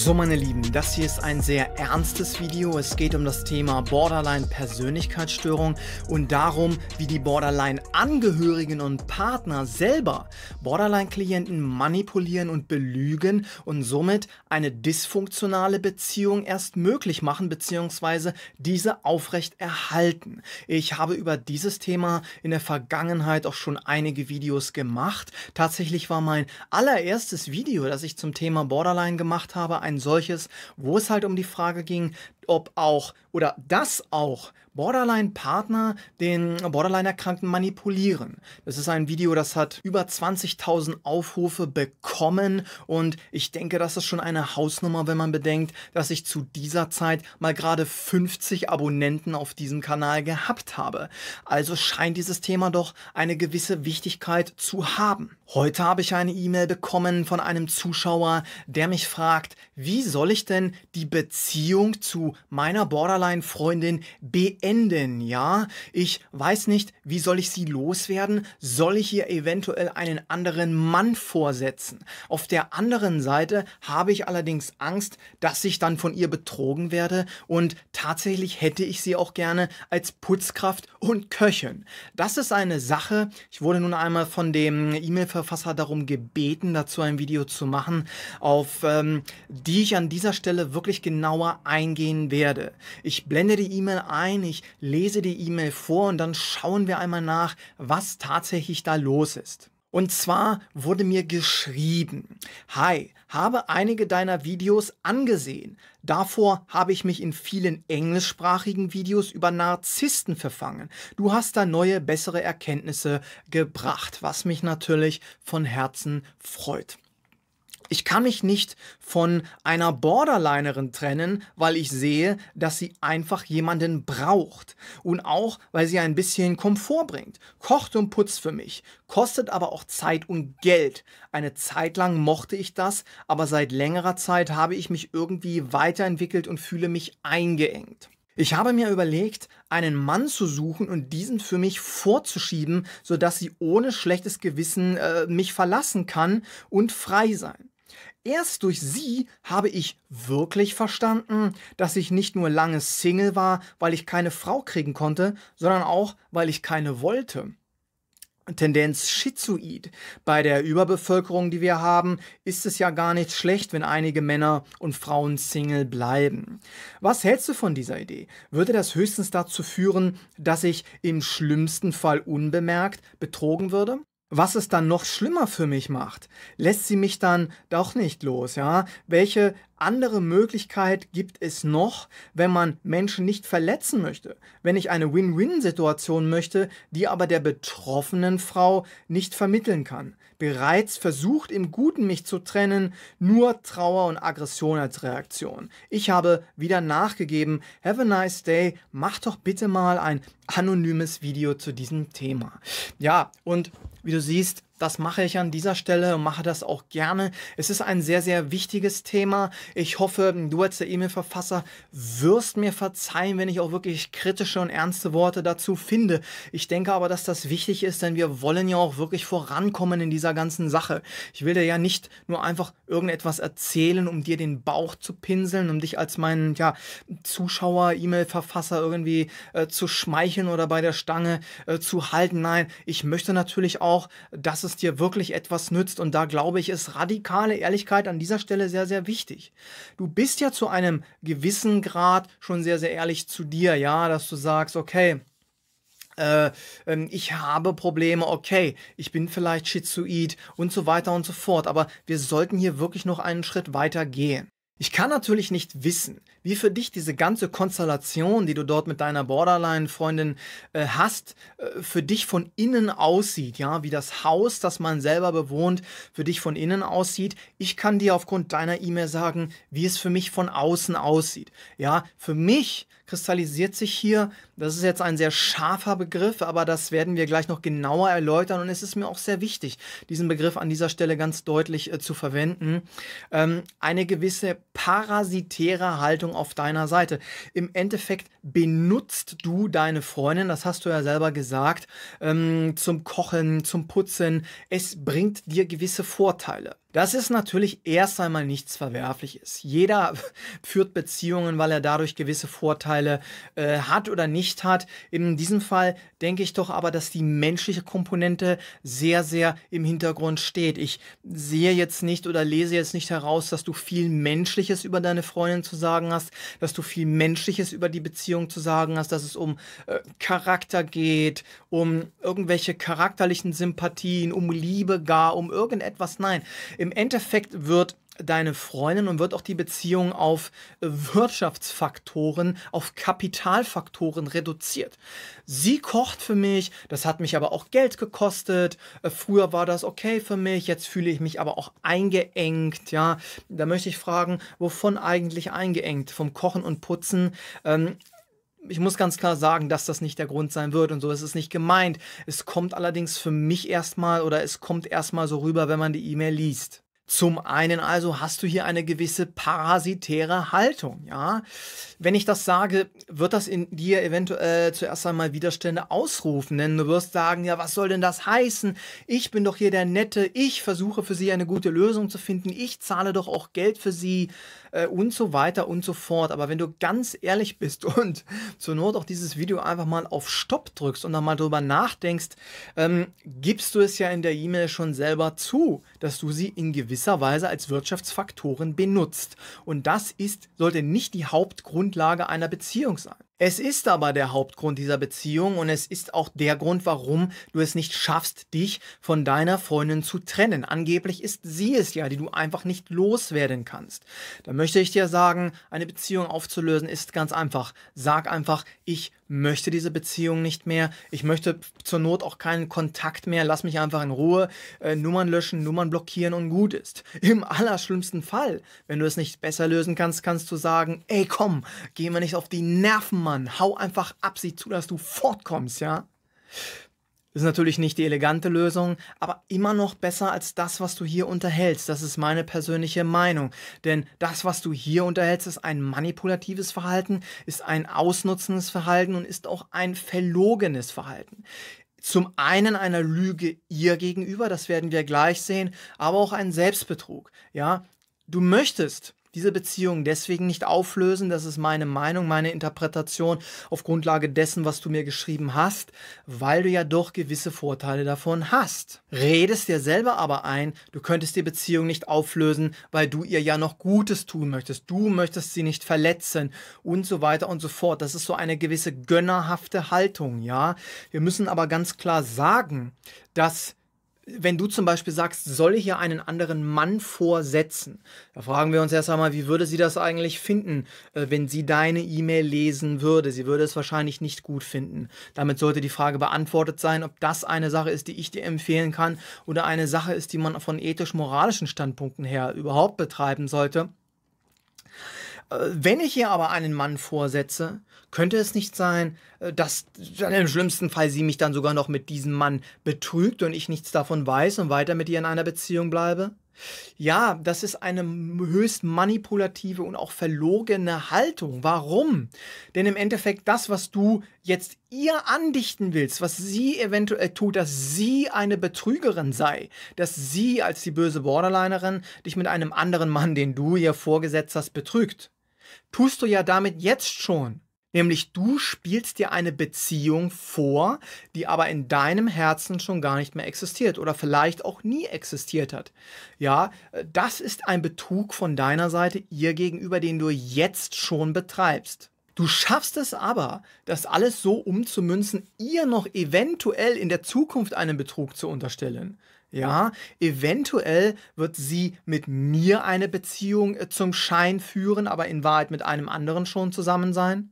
So meine Lieben, das hier ist ein sehr ernstes Video. Es geht um das Thema Borderline-Persönlichkeitsstörung und darum, wie die Borderline-Angehörigen und Partner selber Borderline-Klienten manipulieren und belügen und somit eine dysfunktionale Beziehung erst möglich machen bzw. diese aufrecht erhalten. Ich habe über dieses Thema in der Vergangenheit auch schon einige Videos gemacht. Tatsächlich war mein allererstes Video, das ich zum Thema Borderline gemacht habe, ein solches, wo es halt um die Frage ging, ob auch oder dass auch Borderline-Partner den Borderline-Erkrankten manipulieren. Das ist ein Video, das hat über 20.000 Aufrufe bekommen und ich denke, das ist schon eine Hausnummer, wenn man bedenkt, dass ich zu dieser Zeit mal gerade 50 Abonnenten auf diesem Kanal gehabt habe. Also scheint dieses Thema doch eine gewisse Wichtigkeit zu haben. Heute habe ich eine E-Mail bekommen von einem Zuschauer, der mich fragt, wie soll ich denn die Beziehung zu meiner Borderline-Freundin beenden, ja? Ich weiß nicht, wie soll ich sie loswerden? Soll ich ihr eventuell einen anderen Mann vorsetzen? Auf der anderen Seite habe ich allerdings Angst, dass ich dann von ihr betrogen werde und tatsächlich hätte ich sie auch gerne als Putzkraft und Köchin. Das ist eine Sache. Ich wurde nun einmal von dem E-Mail-Verfasser darum gebeten, dazu ein Video zu machen, auf die ich an dieser Stelle wirklich genauer eingehen werde. Ich blende die E-Mail ein, ich lese die E-Mail vor und dann schauen wir einmal nach, was tatsächlich da los ist. Und zwar wurde mir geschrieben: Hi, habe einige deiner Videos angesehen. Davor habe ich mich in vielen englischsprachigen Videos über Narzissten verfangen. Du hast da neue, bessere Erkenntnisse gebracht, was mich natürlich von Herzen freut. Ich kann mich nicht von einer Borderlinerin trennen, weil ich sehe, dass sie einfach jemanden braucht. Und auch, weil sie ein bisschen Komfort bringt. Kocht und putzt für mich, kostet aber auch Zeit und Geld. Eine Zeit lang mochte ich das, aber seit längerer Zeit habe ich mich irgendwie weiterentwickelt und fühle mich eingeengt. Ich habe mir überlegt, einen Mann zu suchen und diesen für mich vorzuschieben, sodass sie ohne schlechtes Gewissen mich verlassen kann und frei sein. Erst durch sie habe ich wirklich verstanden, dass ich nicht nur lange Single war, weil ich keine Frau kriegen konnte, sondern auch, weil ich keine wollte. Tendenz schizoid. Bei der Überbevölkerung, die wir haben, ist es ja gar nicht schlecht, wenn einige Männer und Frauen Single bleiben. Was hältst du von dieser Idee? Würde das höchstens dazu führen, dass ich im schlimmsten Fall unbemerkt betrogen würde? Was es dann noch schlimmer für mich macht, lässt sie mich dann doch nicht los, ja? Welche andere Möglichkeit gibt es noch, wenn man Menschen nicht verletzen möchte? Wenn ich eine Win-Win-Situation möchte, die aber der betroffenen Frau nicht vermitteln kann. Bereits versucht, im Guten mich zu trennen, nur Trauer und Aggression als Reaktion. Ich habe wieder nachgegeben. Have a nice day. Mach doch bitte mal ein anonymes Video zu diesem Thema. Ja, und wie du siehst, das mache ich an dieser Stelle und mache das auch gerne. Es ist ein sehr, sehr wichtiges Thema. Ich hoffe, du als der E-Mail-Verfasser wirst mir verzeihen, wenn ich auch wirklich kritische und ernste Worte dazu finde. Ich denke aber, dass das wichtig ist, denn wir wollen ja auch wirklich vorankommen in dieser ganzen Sache. Ich will dir ja nicht nur einfach irgendetwas erzählen, um dir den Bauch zu pinseln, um dich als meinen Zuschauer, E-Mail-Verfasser irgendwie zu schmeicheln oder bei der Stange zu halten. Nein, ich möchte natürlich auch, dass es dir wirklich etwas nützt und da glaube ich, ist radikale Ehrlichkeit an dieser Stelle sehr, sehr wichtig. Du bist ja zu einem gewissen Grad schon sehr, sehr ehrlich zu dir, ja, dass du sagst, okay, ich habe Probleme, okay, ich bin vielleicht schizoid und so weiter und so fort, aber wir sollten hier wirklich noch einen Schritt weiter gehen. Ich kann natürlich nicht wissen, wie für dich diese ganze Konstellation, die du dort mit deiner Borderline-Freundin hast, für dich von innen aussieht, ja, wie das Haus, das man selber bewohnt, für dich von innen aussieht. Ich kann dir aufgrund deiner E-Mail sagen, wie es für mich von außen aussieht. Ja, für mich kristallisiert sich hier, das ist jetzt ein sehr scharfer Begriff, aber das werden wir gleich noch genauer erläutern und es ist mir auch sehr wichtig, diesen Begriff an dieser Stelle ganz deutlich zu verwenden, eine gewisse parasitäre Haltung auf deiner Seite. Im Endeffekt benutzt du deine Freundin, das hast du ja selber gesagt, zum Kochen, zum Putzen, es bringt dir gewisse Vorteile. Das ist natürlich erst einmal nichts Verwerfliches. Jeder führt Beziehungen, weil er dadurch gewisse Vorteile hat oder nicht hat. In diesem Fall denke ich doch aber, dass die menschliche Komponente sehr, sehr im Hintergrund steht. Ich sehe jetzt nicht oder lese jetzt nicht heraus, dass du viel Menschliches über deine Freundin zu sagen hast, dass du viel Menschliches über die Beziehung zu sagen hast, dass es um Charakter geht, um irgendwelche charakterlichen Sympathien, um Liebe gar, um irgendetwas. Nein. Im Endeffekt wird deine Freundin und wird auch die Beziehung auf Wirtschaftsfaktoren, auf Kapitalfaktoren reduziert. Sie kocht für mich, das hat mich aber auch Geld gekostet. Früher war das okay für mich, jetzt fühle ich mich aber auch eingeengt. Ja, da möchte ich fragen, wovon eigentlich eingeengt? Vom Kochen und Putzen? Ich muss ganz klar sagen, dass das nicht der Grund sein wird und so ist es nicht gemeint. Es kommt allerdings für mich erstmal oder es kommt erstmal so rüber, wenn man die E-Mail liest. Zum einen also hast du hier eine gewisse parasitäre Haltung, ja. Wenn ich das sage, wird das in dir eventuell zuerst einmal Widerstände ausrufen, denn du wirst sagen, ja, was soll denn das heißen? Ich bin doch hier der Nette, ich versuche für sie eine gute Lösung zu finden, ich zahle doch auch Geld für sie und so weiter und so fort. Aber wenn du ganz ehrlich bist und zur Not auch dieses Video einfach mal auf Stopp drückst und nochmal drüber nachdenkst, gibst du es ja in der E-Mail schon selber zu, dass du sie in gewisser Weise als Wirtschaftsfaktoren benutzt. Und das sollte nicht die Hauptgrundlage einer Beziehung sein. Es ist aber der Hauptgrund dieser Beziehung und es ist auch der Grund, warum du es nicht schaffst, dich von deiner Freundin zu trennen. Angeblich ist sie es ja, die du einfach nicht loswerden kannst. Da möchte ich dir sagen, eine Beziehung aufzulösen ist ganz einfach. Sag einfach, ich möchte diese Beziehung nicht mehr. Ich möchte zur Not auch keinen Kontakt mehr. Lass mich einfach in Ruhe. Nummern löschen, Nummern blockieren und gut ist. Im allerschlimmsten Fall, wenn du es nicht besser lösen kannst, kannst du sagen, ey komm, geh mir nicht auf die Nerven, Mann, hau einfach ab, sieh zu, dass du fortkommst, ja? Das ist natürlich nicht die elegante Lösung, aber immer noch besser als das, was du hier unterhältst. Das ist meine persönliche Meinung. Denn das, was du hier unterhältst, ist ein manipulatives Verhalten, ist ein ausnutzendes Verhalten und ist auch ein verlogenes Verhalten. Zum einen einer Lüge ihr gegenüber, das werden wir gleich sehen, aber auch ein Selbstbetrug, ja? Du möchtest diese Beziehung deswegen nicht auflösen, das ist meine Meinung, meine Interpretation auf Grundlage dessen, was du mir geschrieben hast, weil du ja doch gewisse Vorteile davon hast. Redest dir selber aber ein, du könntest die Beziehung nicht auflösen, weil du ihr ja noch Gutes tun möchtest, du möchtest sie nicht verletzen und so weiter und so fort. Das ist so eine gewisse gönnerhafte Haltung, ja. Wir müssen aber ganz klar sagen, dass wenn du zum Beispiel sagst, soll ich hier einen anderen Mann vorsetzen? Da fragen wir uns erst einmal, wie würde sie das eigentlich finden, wenn sie deine E-Mail lesen würde? Sie würde es wahrscheinlich nicht gut finden. Damit sollte die Frage beantwortet sein, ob das eine Sache ist, die ich dir empfehlen kann oder eine Sache ist, die man von ethisch-moralischen Standpunkten her überhaupt betreiben sollte. Wenn ich ihr aber einen Mann vorsetze, könnte es nicht sein, dass im schlimmsten Fall sie mich dann sogar noch mit diesem Mann betrügt und ich nichts davon weiß und weiter mit ihr in einer Beziehung bleibe? Ja, das ist eine höchst manipulative und auch verlogene Haltung. Warum? Denn im Endeffekt das, was du jetzt ihr andichten willst, was sie eventuell tut, dass sie eine Betrügerin sei, dass sie als die böse Borderlinerin dich mit einem anderen Mann, den du ihr vorgesetzt hast, betrügt, tust du ja damit jetzt schon. Nämlich du spielst dir eine Beziehung vor, die aber in deinem Herzen schon gar nicht mehr existiert oder vielleicht auch nie existiert hat. Ja, das ist ein Betrug von deiner Seite ihr gegenüber, den du jetzt schon betreibst. Du schaffst es aber, das alles so umzumünzen, ihr noch eventuell in der Zukunft einen Betrug zu unterstellen. Ja, eventuell wird sie mit mir eine Beziehung zum Schein führen, aber in Wahrheit mit einem anderen schon zusammen sein.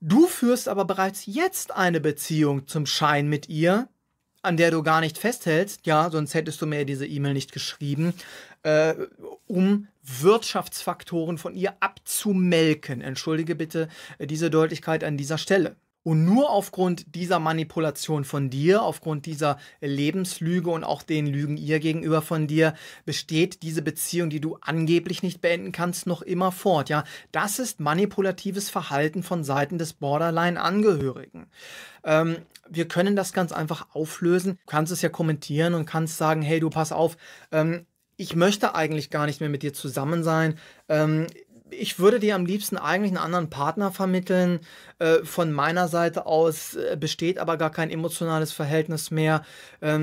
Du führst aber bereits jetzt eine Beziehung zum Schein mit ihr, an der du gar nicht festhältst, ja, sonst hättest du mir diese E-Mail nicht geschrieben, um Wirtschaftsfaktoren von ihr abzumelken. Entschuldige bitte diese Deutlichkeit an dieser Stelle. Und nur aufgrund dieser Manipulation von dir, aufgrund dieser Lebenslüge und auch den Lügen ihr gegenüber von dir, besteht diese Beziehung, die du angeblich nicht beenden kannst, noch immer fort. Ja, das ist manipulatives Verhalten von Seiten des Borderline-Angehörigen. Wir können das ganz einfach auflösen. Du kannst es ja kommentieren und kannst sagen, hey, du pass auf, ich möchte eigentlich gar nicht mehr mit dir zusammen sein. Ich würde dir am liebsten eigentlich einen anderen Partner vermitteln. Von meiner Seite aus besteht aber gar kein emotionales Verhältnis mehr.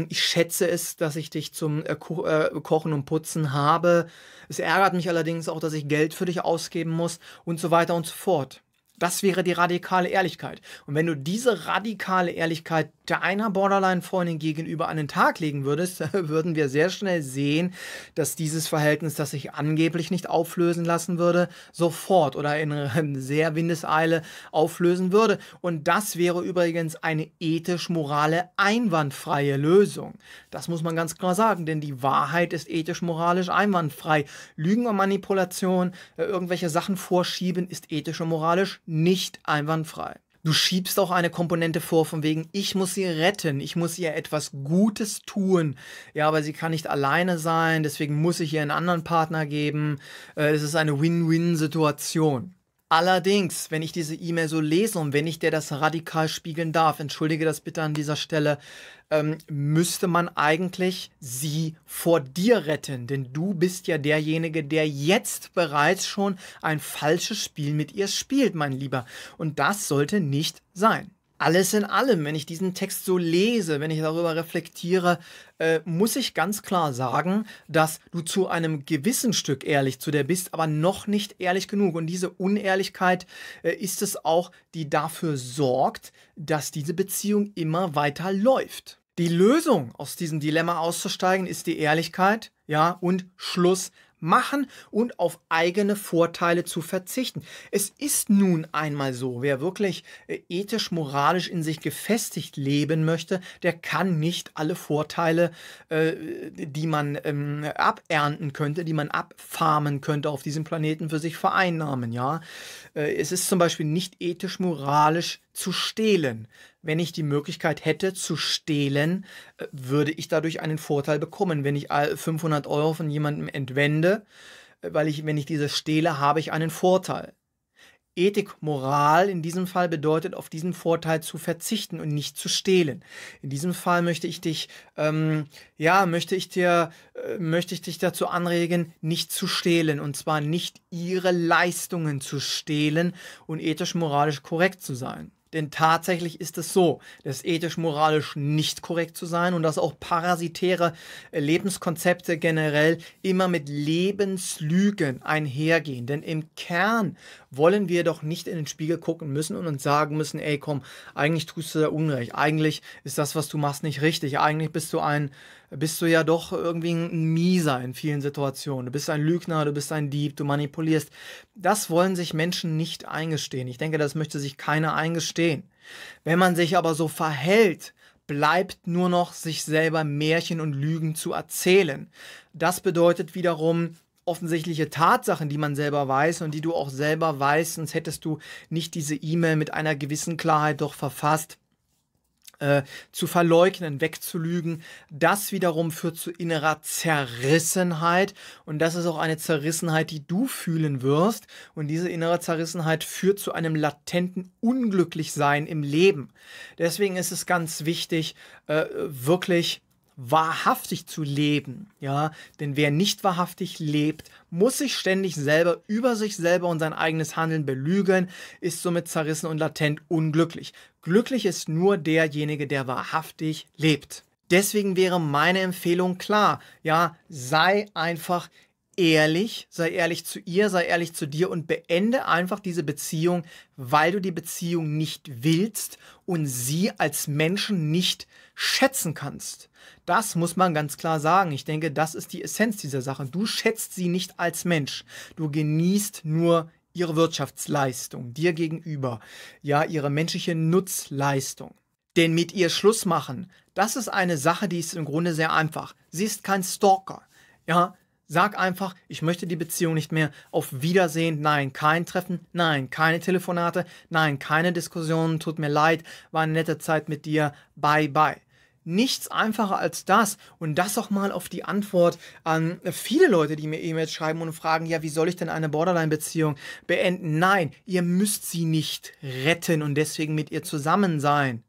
Ich schätze es, dass ich dich zum Kochen und Putzen habe. Es ärgert mich allerdings auch, dass ich Geld für dich ausgeben muss und so weiter und so fort. Das wäre die radikale Ehrlichkeit. Und wenn du diese radikale Ehrlichkeit deiner Borderline-Freundin gegenüber an den Tag legen würdest, würden wir sehr schnell sehen, dass dieses Verhältnis, das sich angeblich nicht auflösen lassen würde, sofort oder in sehr Windeseile auflösen würde. Und das wäre übrigens eine ethisch-morale einwandfreie Lösung. Das muss man ganz klar sagen, denn die Wahrheit ist ethisch-moralisch einwandfrei. Lügen und Manipulation, irgendwelche Sachen vorschieben, ist ethisch und moralisch nicht einwandfrei. Du schiebst auch eine Komponente vor, von wegen, ich muss sie retten, ich muss ihr etwas Gutes tun. Ja, aber sie kann nicht alleine sein, deswegen muss ich ihr einen anderen Partner geben. Es ist eine Win-Win-Situation. Allerdings, wenn ich diese E-Mail so lese und wenn ich dir das radikal spiegeln darf, entschuldige das bitte an dieser Stelle, müsste man eigentlich sie vor dir retten. Denn du bist ja derjenige, der jetzt bereits schon ein falsches Spiel mit ihr spielt, mein Lieber. Und das sollte nicht sein. Alles in allem, wenn ich diesen Text so lese, wenn ich darüber reflektiere, muss ich ganz klar sagen, dass du zu einem gewissen Stück ehrlich zu dir bist, aber noch nicht ehrlich genug. Und diese Unehrlichkeit ist es auch, die dafür sorgt, dass diese Beziehung immer weiter läuft. Die Lösung, aus diesem Dilemma auszusteigen, ist die Ehrlichkeit, ja, und Schluss machen und auf eigene Vorteile zu verzichten. Es ist nun einmal so, wer wirklich ethisch, moralisch in sich gefestigt leben möchte, der kann nicht alle Vorteile, die man abernten könnte, die man abfarmen könnte auf diesem Planeten für sich vereinnahmen. Ja? Es ist zum Beispiel nicht ethisch, moralisch zu stehlen. Wenn ich die Möglichkeit hätte zu stehlen, würde ich dadurch einen Vorteil bekommen. Wenn ich 500 Euro von jemandem entwende, wenn ich diese stehle, habe ich einen Vorteil. Ethik, Moral in diesem Fall bedeutet, auf diesen Vorteil zu verzichten und nicht zu stehlen. In diesem Fall möchte ich dich dazu anregen, nicht zu stehlen, und zwar nicht ihre Leistungen zu stehlen und ethisch, moralisch korrekt zu sein. Denn tatsächlich ist es so, dass ethisch-moralisch nicht korrekt zu sein und dass auch parasitäre Lebenskonzepte generell immer mit Lebenslügen einhergehen. Denn im Kern wollen wir doch nicht in den Spiegel gucken müssen und uns sagen müssen, ey komm, eigentlich tust du da Unrecht, eigentlich ist das, was du machst, nicht richtig, eigentlich bist du ja doch irgendwie ein Mieser in vielen Situationen. Du bist ein Lügner, du bist ein Dieb, du manipulierst. Das wollen sich Menschen nicht eingestehen. Ich denke, das möchte sich keiner eingestehen. Wenn man sich aber so verhält, bleibt nur noch sich selber Märchen und Lügen zu erzählen. Das bedeutet wiederum offensichtliche Tatsachen, die man selber weiß und die du auch selber weißt, sonst hättest du nicht diese E-Mail mit einer gewissen Klarheit doch verfasst, zu verleugnen, wegzulügen. Das wiederum führt zu innerer Zerrissenheit, und das ist auch eine Zerrissenheit, die du fühlen wirst, und diese innere Zerrissenheit führt zu einem latenten Unglücklichsein im Leben. Deswegen ist es ganz wichtig, wirklich wahrhaftig zu leben, ja, denn wer nicht wahrhaftig lebt, muss sich ständig selber über sich selber und sein eigenes Handeln belügen, ist somit zerrissen und latent unglücklich. Glücklich ist nur derjenige, der wahrhaftig lebt. Deswegen wäre meine Empfehlung klar, ja, sei einfach ehrlich, sei ehrlich zu ihr, sei ehrlich zu dir und beende einfach diese Beziehung, weil du die Beziehung nicht willst und sie als Menschen nicht schätzen kannst. Das muss man ganz klar sagen. Ich denke, das ist die Essenz dieser Sache. Du schätzt sie nicht als Mensch. Du genießt nur ihre Wirtschaftsleistung dir gegenüber, ja, ihre menschliche Nutzleistung. Denn mit ihr Schluss machen, das ist eine Sache, die ist im Grunde sehr einfach. Sie ist kein Stalker, ja. Sag einfach, ich möchte die Beziehung nicht mehr, auf Wiedersehen, nein, kein Treffen, nein, keine Telefonate, nein, keine Diskussionen, tut mir leid, war eine nette Zeit mit dir, bye bye. Nichts einfacher als das, und das auch mal auf die Antwort an viele Leute, die mir E-Mails schreiben und fragen, ja, wie soll ich denn eine Borderline-Beziehung beenden? Nein, ihr müsst sie nicht retten und deswegen mit ihr zusammen sein.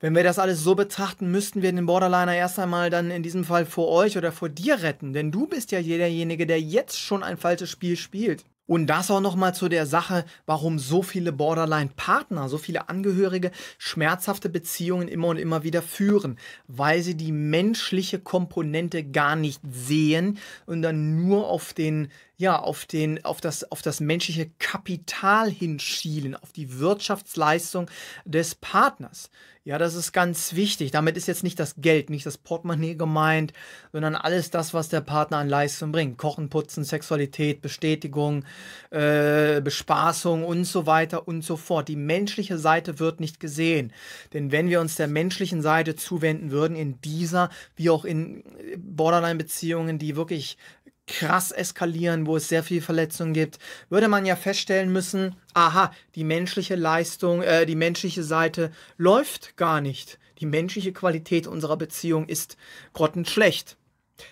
Wenn wir das alles so betrachten, müssten wir den Borderliner erst einmal dann in diesem Fall vor euch oder vor dir retten, denn du bist ja derjenige, der jetzt schon ein falsches Spiel spielt. Und das auch nochmal zu der Sache, warum so viele Borderline-Partner, so viele Angehörige schmerzhafte Beziehungen immer und immer wieder führen, weil sie die menschliche Komponente gar nicht sehen und dann nur auf den, ja, auf das menschliche Kapital hinschielen, auf die Wirtschaftsleistung des Partners. Ja, das ist ganz wichtig. Damit ist jetzt nicht das Geld, nicht das Portemonnaie gemeint, sondern alles das, was der Partner an Leistung bringt. Kochen, Putzen, Sexualität, Bestätigung, Bespaßung und so weiter und so fort. Die menschliche Seite wird nicht gesehen. Denn wenn wir uns der menschlichen Seite zuwenden würden, in dieser, wie auch in Borderline-Beziehungen, die wirklich krass eskalieren, wo es sehr viel Verletzungen gibt, würde man ja feststellen müssen, aha, die menschliche Leistung, die menschliche Seite läuft gar nicht. Die menschliche Qualität unserer Beziehung ist grottenschlecht.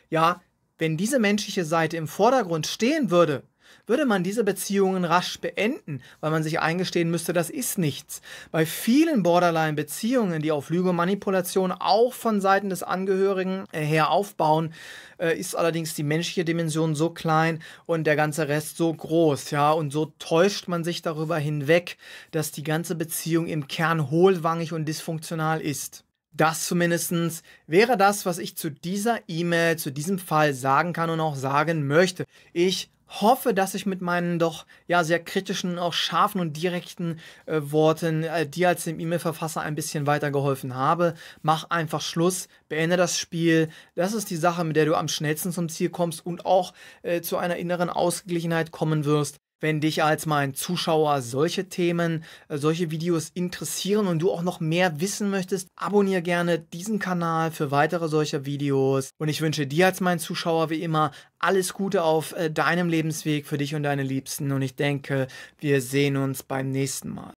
Ja, wenn diese menschliche Seite im Vordergrund stehen würde, würde man diese Beziehungen rasch beenden, weil man sich eingestehen müsste, das ist nichts. Bei vielen Borderline-Beziehungen, die auf Lüge und Manipulation auch von Seiten des Angehörigen her aufbauen, ist allerdings die menschliche Dimension so klein und der ganze Rest so groß. Ja? Und so täuscht man sich darüber hinweg, dass die ganze Beziehung im Kern hohlwangig und dysfunktional ist. Das zumindest wäre das, was ich zu dieser E-Mail, zu diesem Fall sagen kann und auch sagen möchte. Ich hoffe, dass ich mit meinen doch ja sehr kritischen, auch scharfen und direkten Worten dir als dem E-Mail-Verfasser ein bisschen weitergeholfen habe. Mach einfach Schluss, beende das Spiel. Das ist die Sache, mit der du am schnellsten zum Ziel kommst und auch zu einer inneren Ausgeglichenheit kommen wirst. Wenn dich als mein Zuschauer solche Themen, solche Videos interessieren und du auch noch mehr wissen möchtest, abonniere gerne diesen Kanal für weitere solcher Videos. Und ich wünsche dir als mein Zuschauer wie immer alles Gute auf deinem Lebensweg für dich und deine Liebsten. Und ich denke, wir sehen uns beim nächsten Mal.